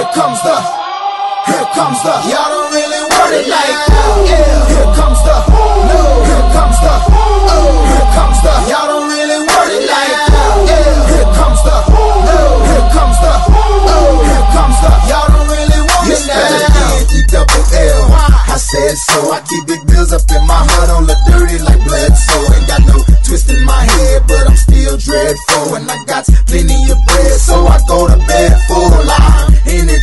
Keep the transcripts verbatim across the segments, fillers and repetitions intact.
Here comes the, here comes the, y'all don't really want it like oh, yeah. Here comes the, no, here comes the, oh, here comes the, y'all don't really want it like oh, yeah. Here comes the, no, here comes the, oh, here comes the, y'all don't really want it like double L. I said so, I keep big bills up in my heart on the dirty like blood, so ain't got no twist in my head, but I'm still dreadful, and I got plenty of bread, so I go to bed full line.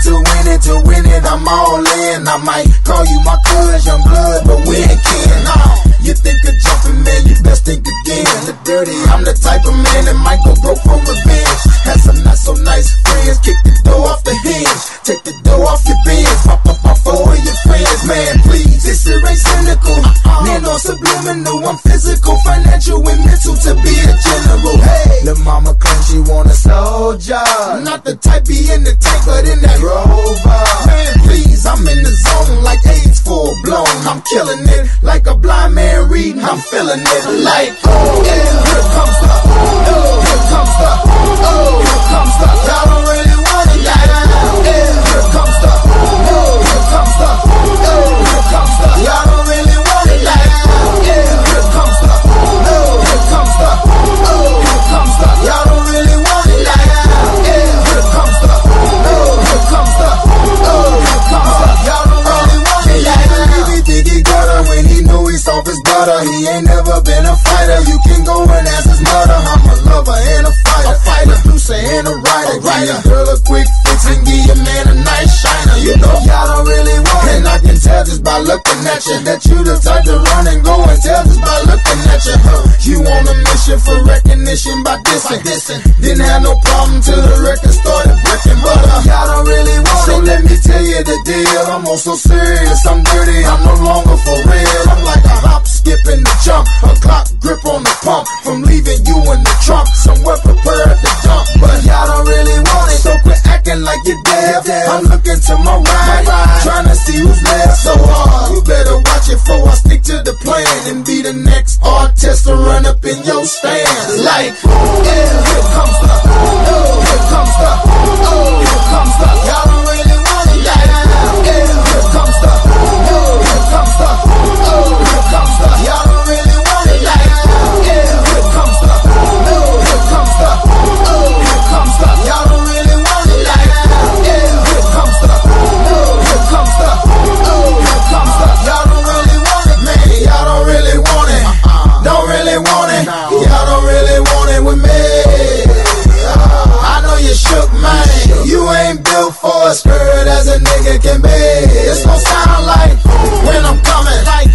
To win it, to win it, I'm all in. I might call you my cuz, young blood, but we ain't kin. Oh, you think of jumping, man, you best think again. The dirty, I'm the type of man that might go broke for revenge. Had some not so nice friends, kick the door off the hinge, take the door off your bins, pop up off four of your friends. Man, please, this shit ain't cynical, man, on subliminal. I'm physical, financial, and mental to be a general. Hey, the mama claims she want a soldier, not the type be in the tank, but in that Rover. Man, please, I'm in the zone like AIDS full blown. I'm killing it like a blind man reading. I'm feeling it like oh yeah. Here comes the, oh, here comes the, oh, here comes the, y'all don't really want it like oh yeah. Here comes the, oh, here comes the, oh, here comes the, y'all don't really want it like oh yeah. Here comes the, oh, here comes the, oh, here comes the, y'all don't really want it like oh yeah. Here comes the, oh, here comes the, oh, here comes the, y'all don't really want it like oh yeah. He think he got her when he knew he soft his butter. He ain't never been a fighter. You can go and ask his mother. I'm a lover and a fighter, a fighter, producer and a writer. Give your girl a quick fix and give your man a nice shiner. You know y'all don't really want it, and I can tell just by looking at you that you the type to run and go and tell just by looking at you. You on a mission for recognition by dissing. Didn't have no problem till the record started breaking, but uh, y'all don't really want it. So let me tell you the deal. I'm also serious. I'm dirty. I'm no longer for real. I'm like a hop, skip, and a jump, a clock grip on the pump, from leaving you in the trunk, somewhere prepared to dump. But y'all don't really want it, so quit acting like you're deaf. I'm looking to my right, trying to see who's left. So hard, uh, you better watch it before I stick to the plan and be the next artist to run up in your stands. Like, oh yeah, here comes the, oh, here comes the, oh, here comes the, y'all don't really want it. Like, oh yeah, here comes the, oh, here comes the, oh, here comes the, y'all don't really want it. Like, oh yeah, here comes the, oh, here comes the, oh, here comes the, y'all don't really want it. Like, oh yeah, here comes the, oh, here comes the, oh, here comes the, y'all don't really want it. Man, y'all don't really want it. Don't really want it. Y'all don't really want it with me. I know you shook, man. You ain't built for a skirt as a nigga can be. It's gon' sound like when I'm coming, like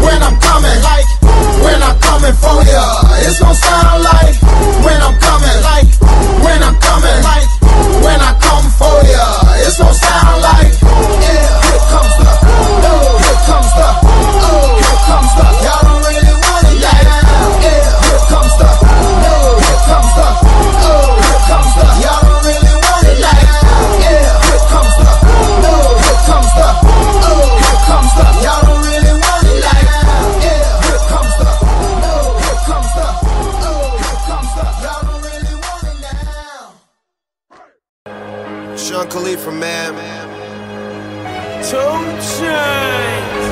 when I'm coming, like when I'm coming for ya. It's gon' sound like when I'm coming, like when I'm coming, like when I come for ya. It's gon' sound like yeah. Here comes the, oh, here comes the, oh, here comes the, y'all don't really want it like oh yeah. Here comes the, oh, here comes the, oh, here comes the, y'all don't really want it like oh yeah. Here comes the, oh, here comes the, oh, here comes the, y'all don't really want it like oh yeah. Here comes the, oh, here comes the, oh, here comes the, y'all don't really want it now. Sean Khalifa, man, man. Two Chains.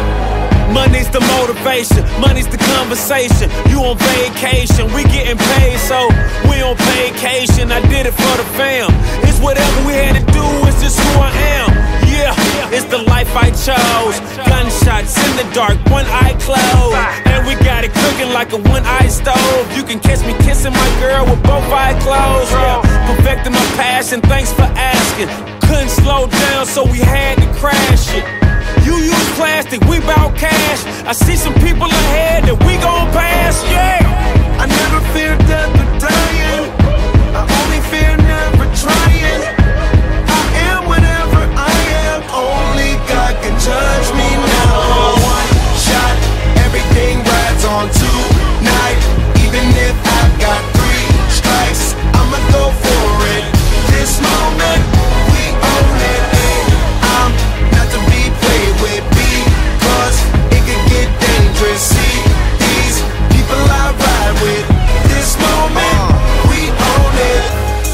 Money's the motivation, money's the conversation. You on vacation, we getting paid, so we on vacation. I did it for the fam. It's whatever we had to do, it's just who I am. Yeah, it's the life I chose. Gunshots in the dark, one eye closed, and we got it cooking like a one-eye stove. You can catch me kissing my girl with both eyes closed. Yeah, perfecting my passion, thanks for asking. Couldn't slow down, so we had to crash it. You use plastic, we bout cash. I see some people ahead that we gon' pass, yeah. I never fear death or dying. I only fear never trying. I am whatever I am. Only God can judge me now. One shot, everything rides on tonight. Even if I've got three strikes, I'ma go for it. This moment, we own it. See these people I ride with. This moment, we own it.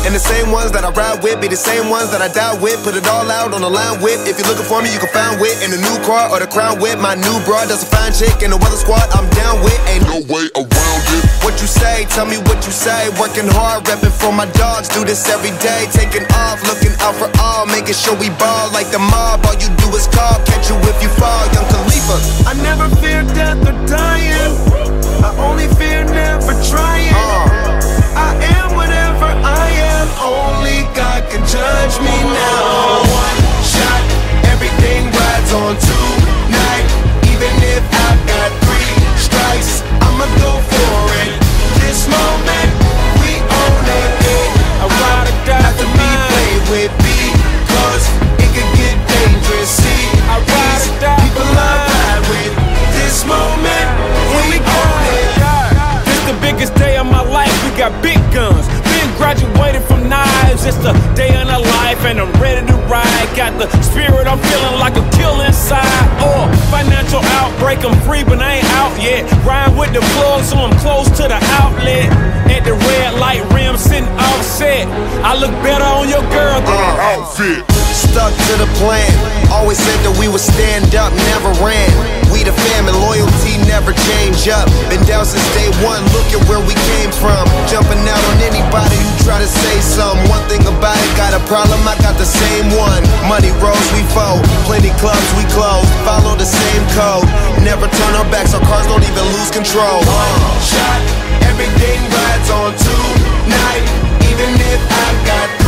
And the same ones that I ride with be the same ones that I died with. Put it all out on the line with. If you're looking for me, you can find wit in a new car or the crown with. My new broad, that's a fine chick in the weather squad. I'm down with, ain't no way around it. What you say, tell me what you say. Working hard, repping for my dogs. Do this every day, taking off, looking out for all. Making sure we ball like the mob. All you do is call, catch you if you fall. Young Khalifa. I never fear death or dying. I only fear never trying. uh. I am whatever I am. Only God can judge me now. One shot, everything rides on tonight. Even if I've got three strikes, I'ma go for it. This moment, we own it. I wanna die, not to be played with, because it could get dangerous. See, I ride or die, people I ride with. This moment, we own it. This the biggest day of my life. We got big guns. Graduated from knives, it's the day in the life and I'm ready to ride. Got the spirit, I'm feeling like a kill inside. Oh, financial outbreak, I'm free but I ain't out yet. Riding with the plug, so I'm close to the outlet. At the red light rim, sitting offset. I look better on your girl than an outfit. Stuck to the plan, always said that we would stand up, never ran. We the family, loyalty never change up. Been down since day one, look at where we came from. Jumping out on anybody who try to say something. One thing about it, got a problem, I got the same one. Money rolls, we fold, plenty clubs we close. Follow the same code, never turn our backs, our cars don't even lose control. One shot, everything rides on tonight. Even if I got